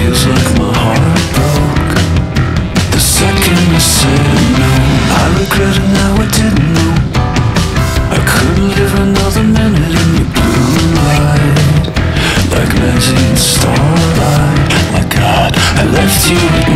feels like my heart broke the second I said no. I regret it now, I didn't know I couldn't live another minute in your blue light, like Mazzy Star. My God, I left you.